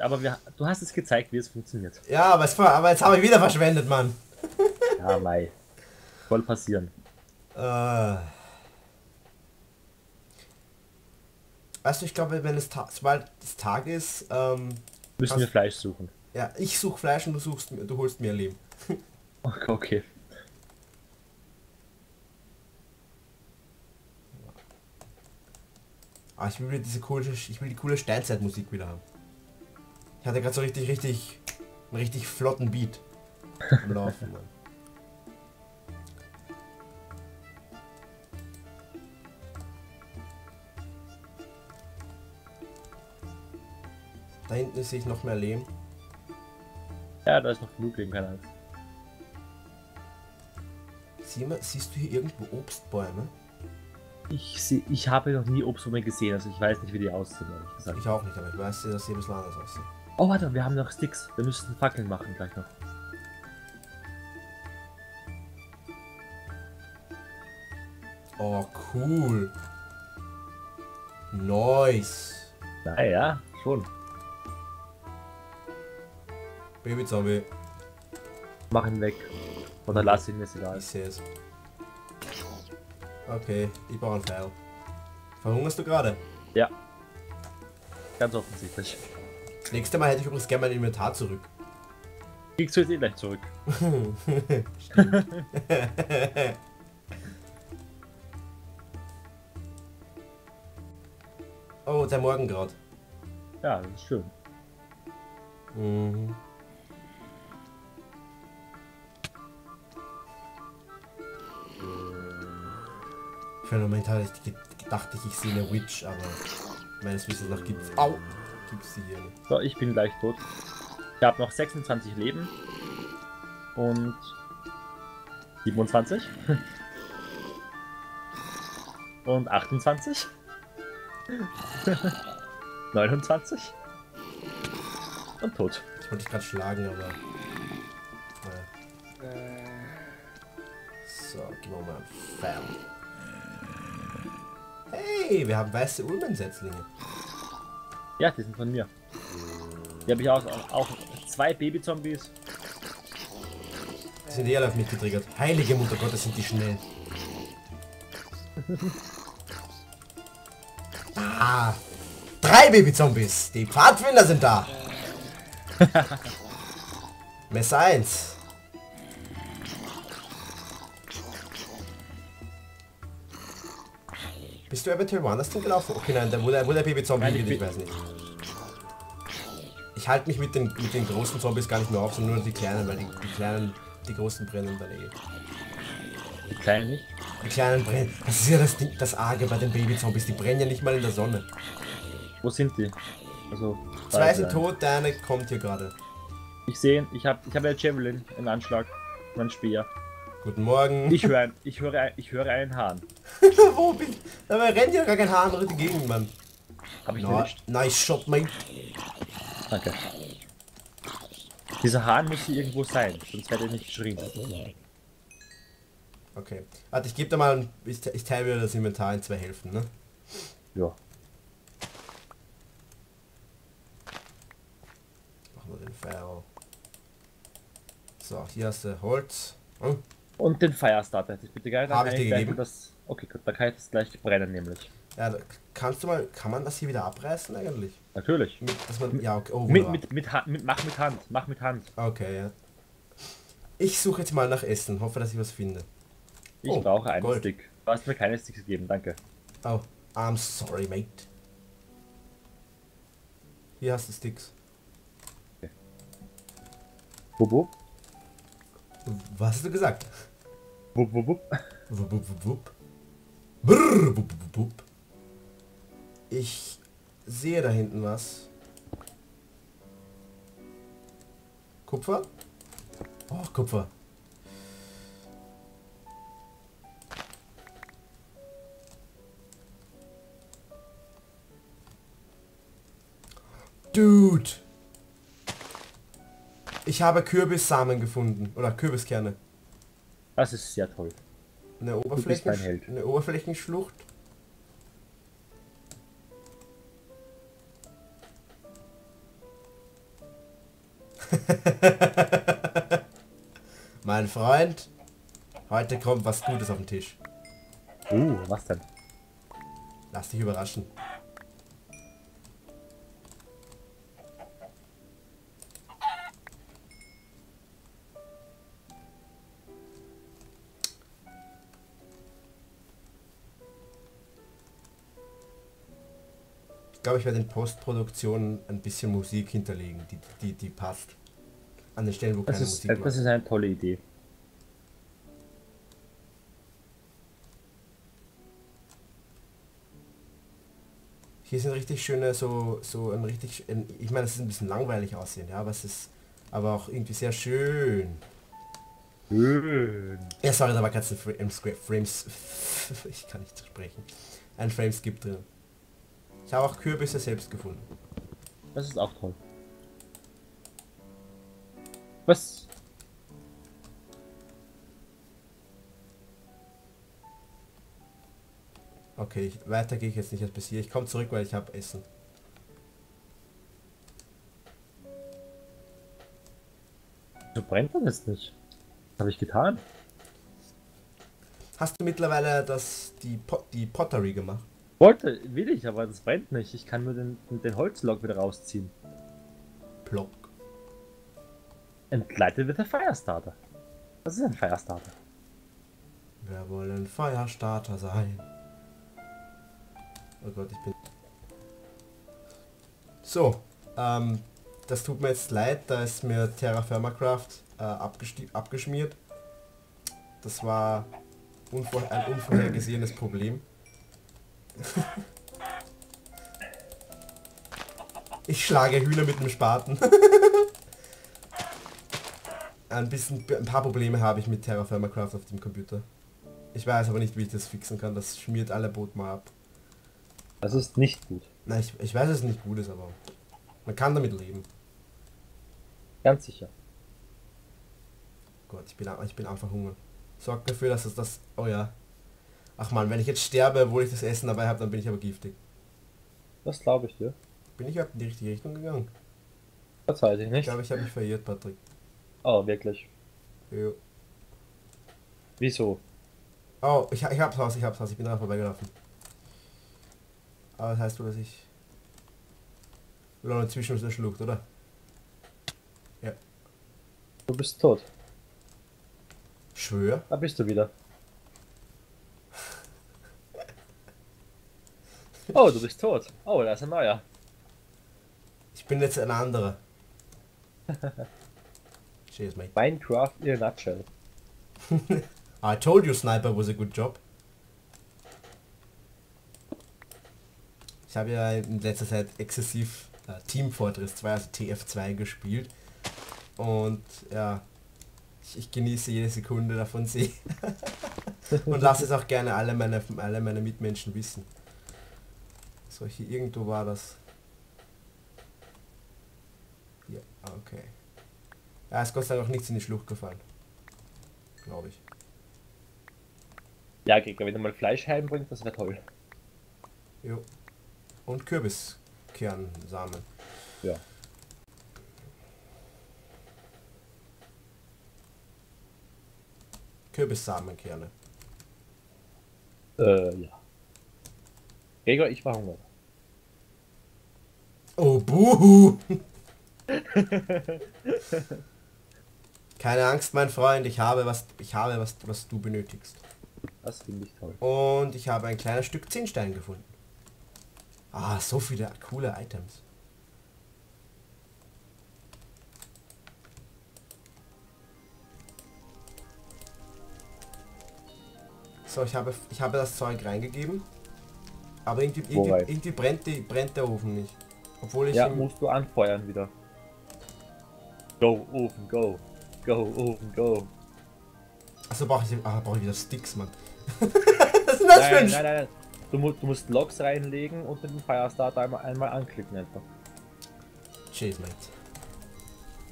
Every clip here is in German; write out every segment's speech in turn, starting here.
nicht, aber du hast es gezeigt, wie es funktioniert. Ja, aber jetzt habe ich wieder verschwendet, Mann. Ja, mei. Voll passieren. Weißt du, ich glaube, wenn es sobald es Tag ist, müssen wir Fleisch suchen. Ja, ich suche Fleisch und du holst mir Leben. Okay. Ah, ich will diese coole, ich will die coole Steinzeitmusik wieder haben. Ich hatte gerade so einen richtig flotten Beat am Laufen. Mann. Da hinten sehe ich noch mehr Lehm. Ja, da ist noch genug Lehm, keine Angst. Siehst du hier irgendwo Obstbäume? Ich habe noch nie Obstbäume gesehen, also ich weiß nicht, wie die aussehen, ehrlich gesagt. Ich auch nicht, aber ich weiß, dass sie ein bisschen anders aussehen. Oh, warte, wir haben noch Sticks. Wir müssen Fackeln machen gleich noch. Oh, cool. Nice. Naja, schon. Baby-Zombie. Mach ihn weg. Oder lass ihn, ist egal. Ich sehe es. Okay, ich brauche einen Pfeil. Verhungerst du gerade? Ja. Ganz offensichtlich. Das nächste Mal hätte ich übrigens gerne mein Inventar zurück. Kriegst du jetzt eh gleich zurück. Stimmt. Oh, der Morgengraut. Ja, das ist schön. Mhm. Für einen Moment hatte ich gedacht, ich sehe eine Witch, aber meines Wissens nach gibt's sie hier nicht. So, ich bin gleich tot. Ich habe noch 26 Leben und 27 und 28 29 und tot. Ich wollte dich gerade schlagen, aber naja. So, gehen wir mal fern. Hey, wir haben weiße Ulmensetzlinge. Ja, die sind von mir. Die habe ich auch 2 Baby-Zombies. Die sind eher auf mich getriggert. Heilige Mutter Gottes, sind die schnell. Ah, 3 Baby-Zombies. Die Pfadfinder sind da. Messer 1. Bist du eventuell woanders denn gelaufen? Okay, nein, da wurde der Baby-Zombie hingelegt, ich weiß nicht. Ich halte mich mit den großen Zombies gar nicht mehr auf, sondern nur die kleinen, weil die großen brennen dann eh. Die kleinen nicht? Die kleinen brennen. Das ist ja das Ding, das Arge bei den Baby-Zombies, die brennen ja nicht mal in der Sonne. Wo sind die? Also, 2 sind tot, der eine kommt hier gerade. Ich sehe ihn, ich hab ja Javelin im Anschlag, mein Speer. Guten Morgen. Ich höre einen Hahn. Wo bin ich? Da rennt ja gar kein Hahn durch die Gegend, Mann. Hab ich nicht. Nice shot, Mann. Danke. Dieser Hahn muss hier irgendwo sein, sonst hätte er nicht geschrien. Okay. Warte, ich gebe da mal, ich teile mir das Inventar in 2 Hälften, ne? Ja. Machen wir den Feuer. So, hier hast du Holz. Hm? Und den Firestarter hätte ich bitte gerne. Habe ich dir gegeben? Das, okay, gut, da kann ich das gleich brennen nämlich. Ja, kann man das hier wieder abreißen eigentlich? Natürlich. Mach mit Hand. Okay, ja. Ich suche jetzt mal nach Essen, hoffe, dass ich was finde. Ich brauche einen Gold. Stick. Du hast mir keine Sticks gegeben, danke. Oh, I'm sorry, mate. Hier hast du Sticks. Okay. Bobo? Was hast du gesagt? Wupp, wupp, wupp. Wupp, wupp, wupp. Brrr, wupp, wupp, wupp. Ich sehe da hinten was. Kupfer? Oh, Kupfer. Dude. Ich habe Kürbissamen gefunden, oder Kürbiskerne. Das ist sehr toll. Eine Oberflächenschlucht. Mein Freund, heute kommt was Gutes auf den Tisch. Was denn? Lass dich überraschen. Ich glaube, ich werde in Postproduktion ein bisschen Musik hinterlegen, die passt. An den Stellen, wo keine Musik ist. Das ist eine tolle Idee. Hier sind richtig schöne, so ein richtig, ich meine, es ist ein bisschen langweilig aussehen, ja, aber es ist aber auch irgendwie sehr schön. Schön. Ja, sorry, da war gerade ein Frames, ich kann nicht sprechen, ein Frames-Skip drin. Ich habe auch Kürbisse selbst gefunden. Das ist auch toll. Was? Okay, weiter gehe ich jetzt nicht als bis hier. Ich komme zurück, weil ich habe Essen. So brennt man das nicht. Was habe ich getan? Hast du mittlerweile die Pottery gemacht? Wollte, will ich, aber das brennt nicht. Ich kann nur den Holzlock wieder rausziehen. Plock. Entgleitet wird der Firestarter. Was ist ein Firestarter? Wir wollen Firestarter sein. Oh Gott, ich bin... So, das tut mir jetzt leid, da ist mir Terra Firma Craft abgeschmiert. Das war ein unvorhergesehenes Problem. Ich schlage Hühner mit dem Spaten. Ein paar Probleme habe ich mit Terra Firma Craft auf dem Computer. Ich weiß aber nicht, wie ich das fixen kann. Das schmiert alle Boot mal ab. Das ist nicht gut. Nein, ich weiß, dass es nicht gut ist, aber man kann damit leben. Ganz sicher. Gott, ich bin einfach hungrig. Sorgt dafür, dass es das... Oh ja. Ach man, wenn ich jetzt sterbe, obwohl ich das Essen dabei habe, dann bin ich aber giftig. Das glaube ich dir. Bin ich überhaupt in die richtige Richtung gegangen? Das weiß ich nicht. Ich glaube, ich habe mich verirrt, Patrick. Oh, wirklich? Jo. Wieso? Oh, ich hab's raus, ich bin dran vorbeigelaufen. Aber das heißt wohl, dass ich... Lol, inzwischen ist er schluckt, oder? Ja. Du bist tot. Schwör? Da bist du wieder. Oh, du bist tot. Oh, da ist ein neuer. Ich bin jetzt ein anderer. Cheers, mate. Minecraft in a nutshell. I told you Sniper was a good job. Ich habe ja in letzter Zeit exzessiv Team Fortress 2, also TF2 gespielt. Und ja, ich genieße jede Sekunde davon sehr. Und lasse es auch gerne alle meine Mitmenschen wissen. So, hier irgendwo war das. Ja, okay. Ja, ist Gott sei Dank auch nichts in die Schlucht gefallen. Glaube ich. Ja, Krieger, wenn du mal Fleisch heimbringst, das wäre toll. Jo. Und Kürbiskernsamen. Ja. Kürbissamenkerne. Ja. Gregor, ich war hungrig. Oh, buhu! Keine Angst, mein Freund, ich habe was du benötigst. Das finde ich toll. Und ich habe ein kleines Stück Zinnstein gefunden. Ah, so viele coole Items. So, ich habe das Zeug reingegeben. Aber irgendwie brennt der Ofen nicht. Obwohl ich... Ja, musst du anfeuern wieder. Go, Ofen, go. Go, Ofen, go. Also brauche ich wieder Sticks, Mann. Was ist denn das für ein... Nein. Du musst Logs reinlegen und mit dem Firestarter einmal anklicken einfach. Cheers, mate.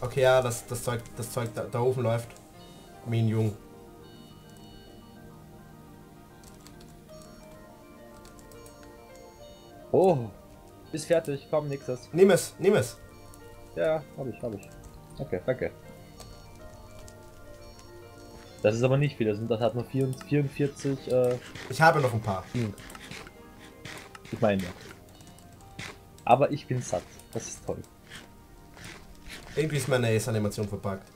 Okay, ja, das Zeug, der Ofen läuft. Mein Jung. Oh, ist fertig, komm, nix das. Nimm es, nimm es. Ja, hab ich. Okay, danke. Das ist aber nicht viel, das hat nur 44. Ich habe noch ein paar. Ich meine. Aber ich bin satt. Das ist toll. Irgendwie ist meine Ace-Animation verpackt.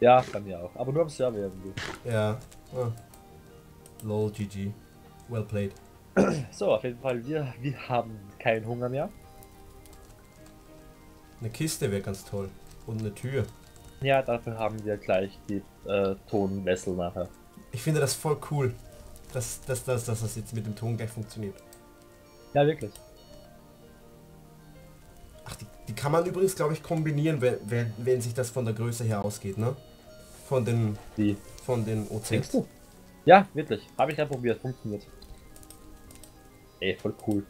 Ja, kann ja auch. Aber nur am Server irgendwie. Ja. Oh. Lol, GG. Well played. So, auf jeden Fall, wir haben keinen Hunger mehr. Eine Kiste wäre ganz toll. Und eine Tür. Ja, dafür haben wir gleich die Tonwessel nachher. Ich finde das voll cool, dass das jetzt mit dem Ton gleich funktioniert. Ja, wirklich. Ach, die kann man übrigens, glaube ich, kombinieren, wenn sich das von der Größe her ausgeht, ne? Von den OCs. Ja, wirklich. Habe ich ja probiert, funktioniert. Ey, voll cool.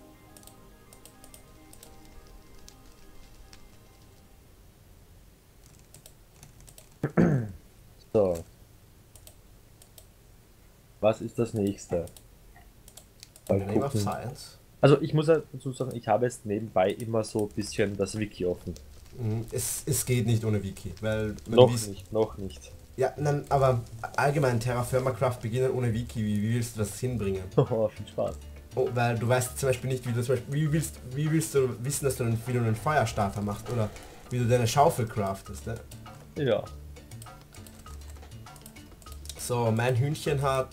So. Was ist das nächste? Also ich muss ja dazu sagen, ich habe jetzt nebenbei immer so ein bisschen das Wiki offen. Es geht nicht ohne Wiki, weil... Noch nicht. Ja, nein, aber allgemein Terra Firma Craft beginnen ohne Wiki, wie willst du das hinbringen? Oh, viel Spaß. Oh, weil du weißt zum Beispiel nicht, wie willst du wissen, dass du einen Feuerstarter machst oder wie du deine Schaufel craftest, ne? Ja. So, mein Hühnchen hat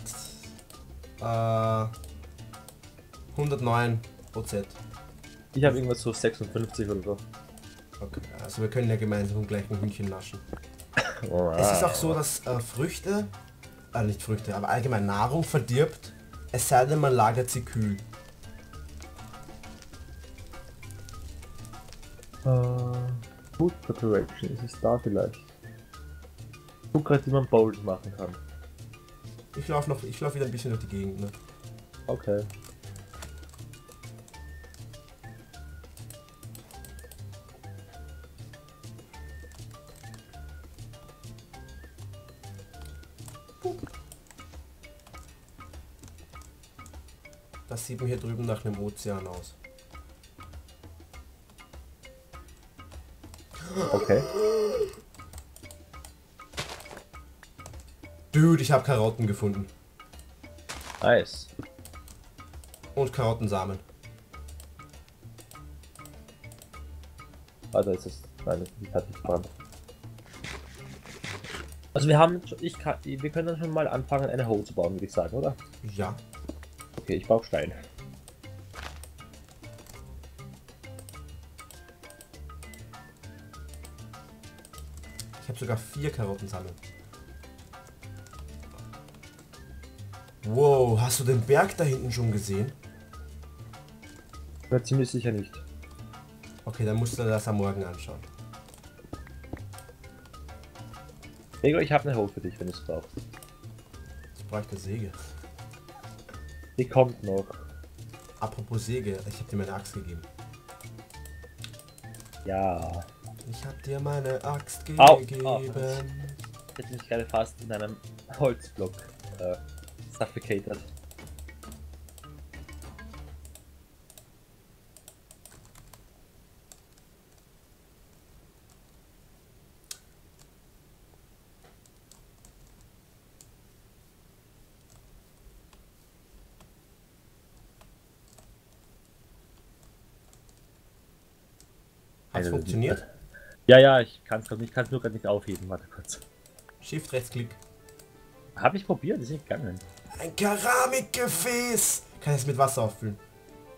109 OZ. Ich habe irgendwas so 56 oder so. Okay, also wir können ja gemeinsam gleich ein Hühnchen naschen. Es ist auch so, dass allgemein Nahrung verdirbt, es sei denn, man lagert sie kühl. Food Preparation, ist es da vielleicht? Guck gerade, wie man Bowls machen kann. Ich laufe wieder ein bisschen durch die Gegend, ne? Okay. Das sieht mir hier drüben nach einem Ozean aus. Okay. Dude, ich habe Karotten gefunden. Nice. Und Karottensamen. Warte, ist es... Nein, ich hatte nicht dran. Also wir haben... wir können dann schon mal anfangen, eine Hole zu bauen, würde ich sagen, oder? Ja. Okay, ich brauche Stein. Ich habe sogar 4 Karottensamen. Wow, hast du den Berg da hinten schon gesehen? Ja, ziemlich sicher nicht. Okay, dann musst du das am Morgen anschauen. Gregor, ich habe eine Hole für dich, wenn du es brauchst. Ich brauche eine Säge. Die kommt noch. Apropos Säge, ich habe dir meine Axt gegeben. Ja. Ich habe dir meine Axt gegeben. Au. Ich hätte mich gerade fast in einem Holzblock suffocated. Hat's funktioniert? Ja, ich kann es nur gar nicht aufheben, warte kurz. Shift, Rechtsklick. Habe ich probiert, ist nicht gegangen. Ein Keramikgefäß! Kann ich es mit Wasser auffüllen?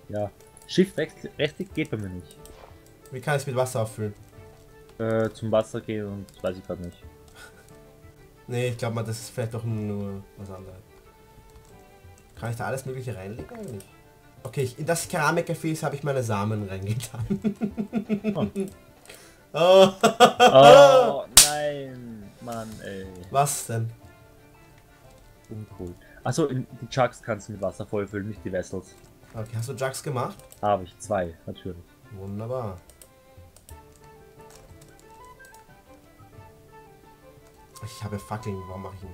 Ja. Shift, Rechtsklick geht bei mir nicht. Wie kann ich es mit Wasser auffüllen? Zum Wasser gehen und weiß ich gerade nicht. Nee, ich glaube mal, das ist vielleicht doch nur was anderes. Kann ich da alles mögliche reinlegen oder nicht? Okay, in das Keramikgefäß habe ich meine Samen reingetan. Oh nein, Mann, ey. Was denn? Uncool. Achso, die Jugs kannst du mit Wasser vollfüllen, nicht die Vessels. Okay, hast du Jugs gemacht? Habe ich, 2, natürlich. Wunderbar. Ich habe Fackeln, warum mache ich ihn?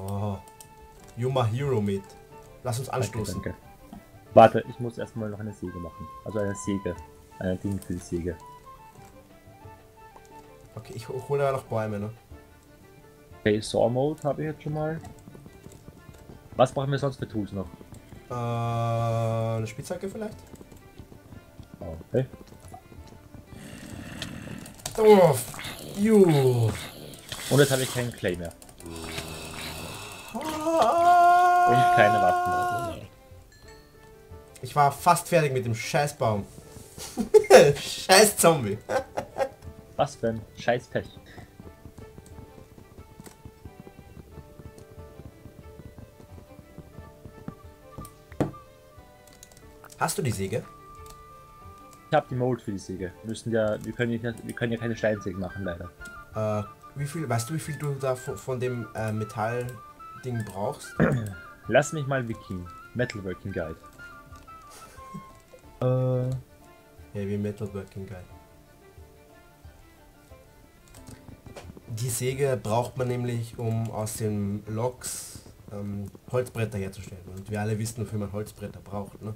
Oh. Yuma Hero mit. Lass uns anstoßen. Danke. Warte, ich muss erstmal noch eine Säge machen. Also eine Ding für die Säge. Okay, ich hole aber noch Bäume, ne? Okay, Saw Mode habe ich jetzt schon mal. Was brauchen wir sonst für Tools noch? Eine Spitzhacke vielleicht? Okay. Oh, juh. Und jetzt habe ich keinen Clay mehr. Und keine Waffen mehr. Ich war fast fertig mit dem Scheißbaum. Scheiß Zombie. Was für ein Scheiß Pech. Hast du die Säge? Ich habe die Mold für die Säge. Wir können ja keine Steinsäge machen, leider. Weißt du, wie viel du da von dem Metallding brauchst? Lass mich mal wicken. Metalworking Guide. Heavy Metalworking Guide. Die Säge braucht man nämlich, um aus den Loks Holzbretter herzustellen. Und wir alle wissen, wofür man Holzbretter braucht, ne?